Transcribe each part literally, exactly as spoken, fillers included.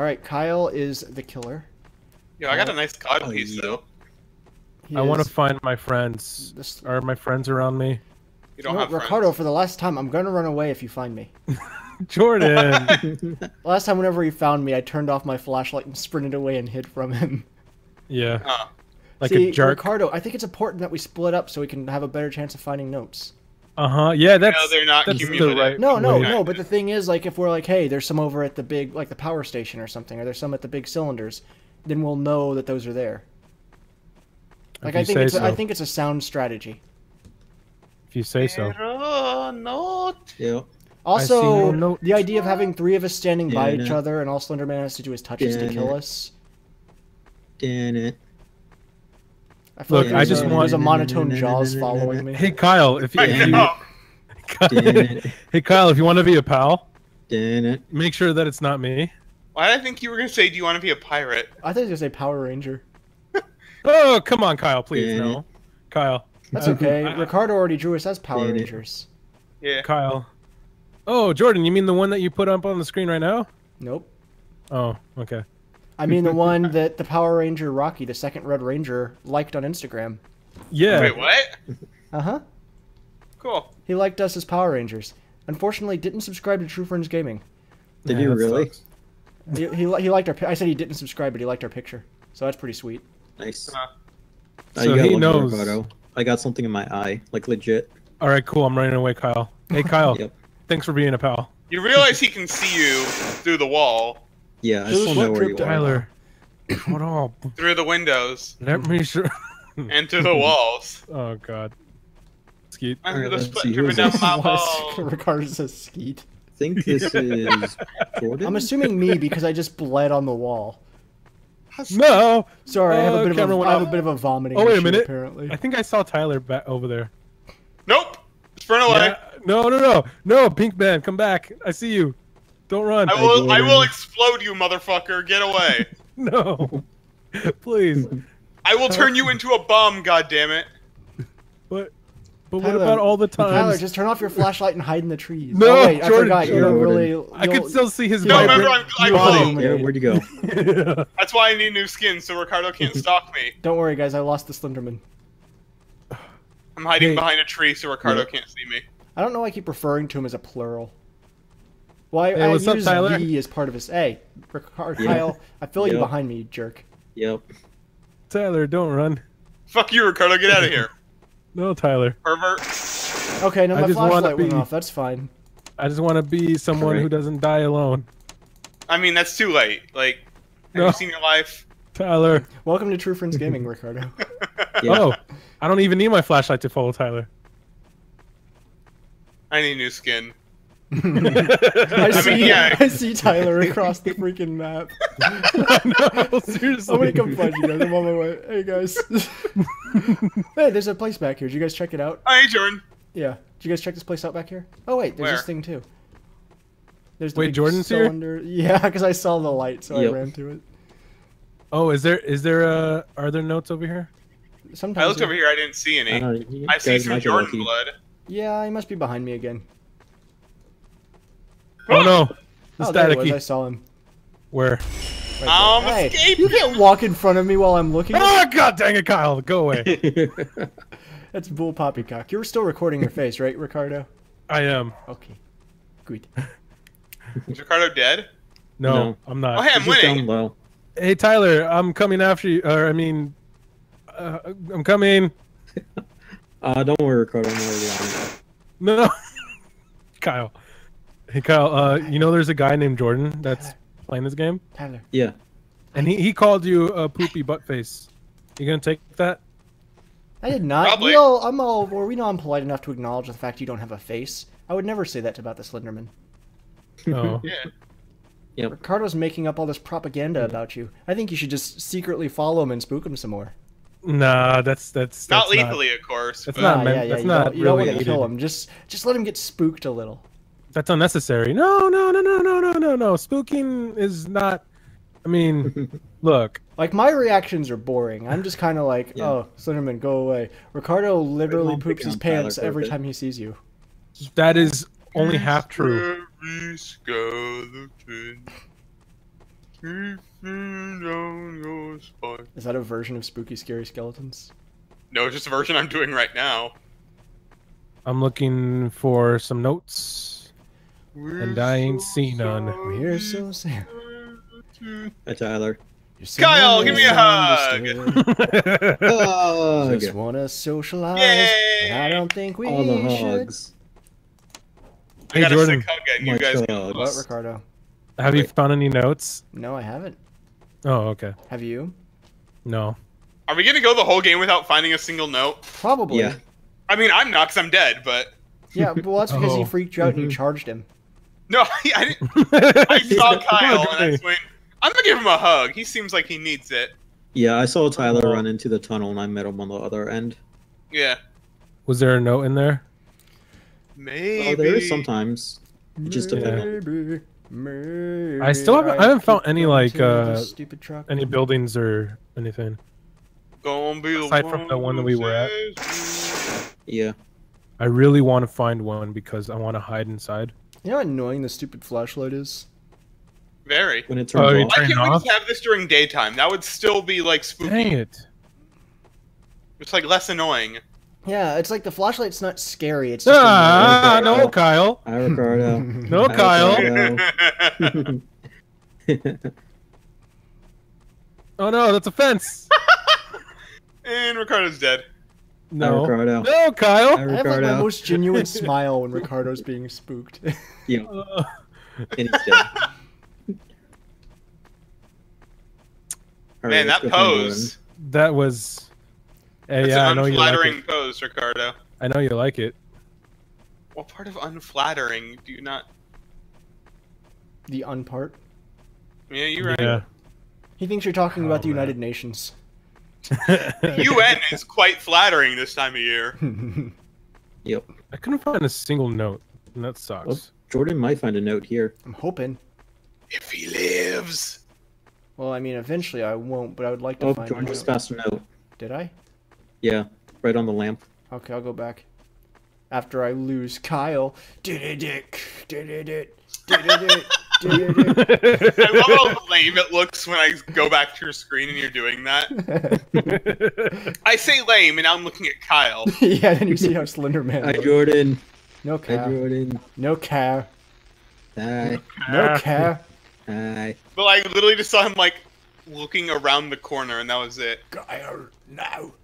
All right, Kyle is the killer. Yeah, I got a nice cod oh, piece yeah. though. He I want to find my friends. This... Are my friends around me? You don't you know, have Ricardo, friends. For the last time, I'm gonna run away if you find me. Jordan. Last time, whenever he found me, I turned off my flashlight and sprinted away and hid from him. Yeah. Uh, like See, a jerk. Ricardo, I think it's important that we split up so we can have a better chance of finding notes. Uh huh. Yeah, that's. No, they're not communicating. The right no, no, way. no. But the thing is, like, if we're like, hey, there's some over at the big, like, the power station or something, or there's some at the big cylinders, then we'll know that those are there. Like, I think it's. So. I think it's a sound strategy. If you say so. Yeah. Also, no the idea of having three of us standing by each other and all Slenderman has to do is touch us to kill us. I feel Look, like I just a, want there's a monotone Jaws following me. Hey Kyle, if you, if you Hey Kyle, if you want to be a pal, make sure that it's not me. Why did I think you were gonna say? Do you want to be a pirate? I thought you were gonna say Power Ranger. Oh come on, Kyle, please no, Kyle. That's okay. I, Ricardo already drew us as Power Rangers. Yeah. Kyle. Oh, Jordan, you mean the one that you put up on the screen right now? Nope. Oh, okay. I mean the one that the Power Ranger Rocky, the second Red Ranger, liked on Instagram. Yeah. Wait, what? Uh-huh. Cool. He liked us as Power Rangers. Unfortunately, didn't subscribe to True Friends Gaming. Did yeah, he really? He, he, he liked our... I said he didn't subscribe, but he liked our picture. So that's pretty sweet. Nice. Uh, so he knows... Photo. I got something in my eye. Like, legit. All right, cool. I'm running away, Kyle. Hey, Kyle. Yep. Thanks for being a pal. You realize he can see you through the wall. Yeah, I still know where you are. Tyler, what up? Through the windows. Let me show. And through the walls. Oh god. Skeet. I heard the split driven down my wall. Ricardo says Skeet. I think this is Jordan. I'm assuming me because I just bled on the wall. No. Sorry, I have a bit of a, I have a bit of a vomiting issue. Oh wait a minute. Apparently, I think I saw Tyler back over there. Nope. Run away. Yeah. No, no, no. No, Pink Man, come back. I see you. Don't run. I will, I will explode you, motherfucker. Get away. No. Please. I will turn you into a bomb, goddammit. But, but Tyler, what about all the times? Tyler, just turn off your flashlight and hide in the trees. No, oh, wait, Jordan, I forgot. Jordan. You're really, I can still see his No, remember, I'm, I'm blind. Yeah, where'd you go? Yeah. That's why I need new skins so Ricardo can't stalk me. Don't worry, guys. I lost the Slenderman. I'm hiding hey. behind a tree so Ricardo yeah. can't see me. I don't know why I keep referring to him as a plural. Why well, I, hey, what's I up, use Tyler? he as part of his... Hey, Ricardo, yeah. Kyle, I feel yep. you behind me, you jerk. Yep. Tyler, don't run. Fuck you, Ricardo, get out of here. No, Tyler. Pervert. Okay, no, my flashlight be... went off, that's fine. I just want to be someone Great. who doesn't die alone. I mean, that's too late. Like, have no. you seen your life? Tyler. Welcome to True Friends Gaming, Ricardo. Yeah. Oh, I don't even need my flashlight to follow Tyler. I need new skin. I, see, I, mean, yeah. I see Tyler across the freaking map. No, seriously. I'm gonna come find you guys. I'm on my way. Hey guys. Hey, there's a place back here. Did you guys check it out? Hey, Jordan. Yeah. Did you guys check this place out back here? Oh wait, there's Where? this thing too. There's the wait, big Jordan's cylinder. Here? Yeah, because I saw the light, so yep. I ran to it. Oh, is there is there uh are there notes over here? Sometimes I looked we... over here. I didn't see any. I, I see some Jordan blood. Yeah, he must be behind me again. Oh no! The oh, there he was. I saw him. Where? Right I'm hey, escaping. You can't walk in front of me while I'm looking. Oh god, dang it, Kyle! Go away. That's bull poppycock. You're still recording your face, right, Ricardo? I am. Okay. Good. Is Ricardo dead? No, no, I'm not. Oh, hey, I'm winning. Hey, Tyler, I'm coming after you. Or I mean. Uh, I'm coming. Uh, don't worry, Ricardo. I'm already on. No, no. Kyle. Hey, Kyle. Uh, you know there's a guy named Jordan that's Tyler. playing this game. Tyler. Yeah. And he he called you a poopy butt face. You gonna take that? I did not. Probably. We all, I'm all. Well, we know I'm polite enough to acknowledge the fact you don't have a face. I would never say that about the Slenderman. No. Yeah. Yep. Ricardo's making up all this propaganda mm-hmm. about you. I think you should just secretly follow him and spook him some more. Nah, that's that's, that's not lethally, of course. That's but... not. Yeah, yeah, that's you not don't, you really don't want to kill him. Just, just let him get spooked a little. That's unnecessary. No, no, no, no, no, no, no, no. Spooking is not. I mean, look. Like my reactions are boring. I'm just kind of like, yeah. oh, Slenderman, go away. Ricardo literally poops his pants Tyler every time he sees you. That is only half true. Is that a version of Spooky Scary Skeletons? No, it's just a version I'm doing right now. I'm looking for some notes. We're and I ain't so seen none. We're so sad. Hi, Tyler. Kyle, give me a hug! I just want to socialize. Yay! I don't think we All the hugs. should. Hey, I got Jordan. a sick hug at you My guys. Hugs. What, Ricardo? Have Wait. you found any notes? No, I haven't. Oh, okay. Have you? No. Are we going to go the whole game without finding a single note? Probably. Yeah. I mean, I'm not because I'm dead, but... Yeah, well, that's because oh. he freaked you out mm-hmm. and you charged him. No, I, I didn't. I saw Kyle and I went, I'm going to give him a hug. He seems like he needs it. Yeah, I saw Tyler oh. run into the tunnel and I met him on the other end. Yeah. Was there a note in there? Maybe. Well, there is sometimes. It just depends. Maybe. Maybe. I still haven't, I haven't found any, like, uh, any buildings or anything. Gonna be Aside from the one that we were at. Yeah. I really want to find one because I want to hide inside. You know how annoying the stupid flashlight is? Very. When it turns oh, off. Why can't off? we just have this during daytime? That would still be, like, spooky. Dang it. It's, like, less annoying. Yeah, it's like the flashlight's not scary. It's just ah, no, Kyle. Hi, Ricardo. No, Hi, Kyle. Ricardo. Oh, no, that's a fence. And Ricardo's dead. No, Hi, Ricardo. No, Kyle. Hi, Ricardo. I have, like, my most genuine smile when Ricardo's being spooked. Yeah. Uh... And he's dead. Right, Man, that pose. That was... Hey, That's yeah, an unflattering I know you like pose, Ricardo. I know you like it. What part of unflattering do you not... The un part? Yeah, you're right. Yeah. He thinks you're talking oh, about the man. United Nations. The U N is quite flattering this time of year. Yep. I couldn't find a single note, and that sucks. Well, Jordan might find a note here. I'm hoping. If he lives! Well, I mean, eventually I won't, but I would like to oh, find Jordan a note. Oh, Jordan just passed a note. Did I? Yeah, right on the lamp. Okay, I'll go back. After I lose Kyle. Did-it-dick, did-it-dick, did-it-dick, did-it-dick. I love how lame it looks when I go back to your screen and you're doing that. I say lame, and now I'm looking at Kyle. Yeah, then you see how Slenderman looks. Hi, Jordan. No cow. Hi, Jordan. No cow. Hi. No cow. Hi. But I literally just saw him, like, looking around the corner, and that was it. Kyle, no.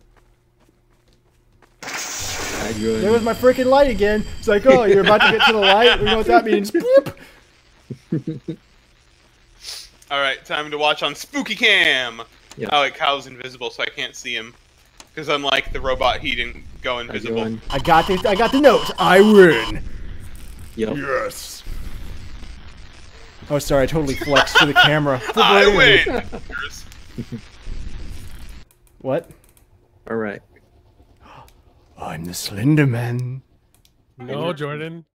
There was my freaking light again. It's like, oh, you're about to get to the light. We know what that means. Boop. All right, time to watch on Spooky Cam. Yep. Oh, wait, Kyle's invisible, so I can't see him. Because unlike the robot, he didn't go invisible. I got the, I got the note. I win. Yep. Yes. Oh, sorry, I totally flexed to the camera. I win. What? All right. I'm the Slenderman. No, Jordan.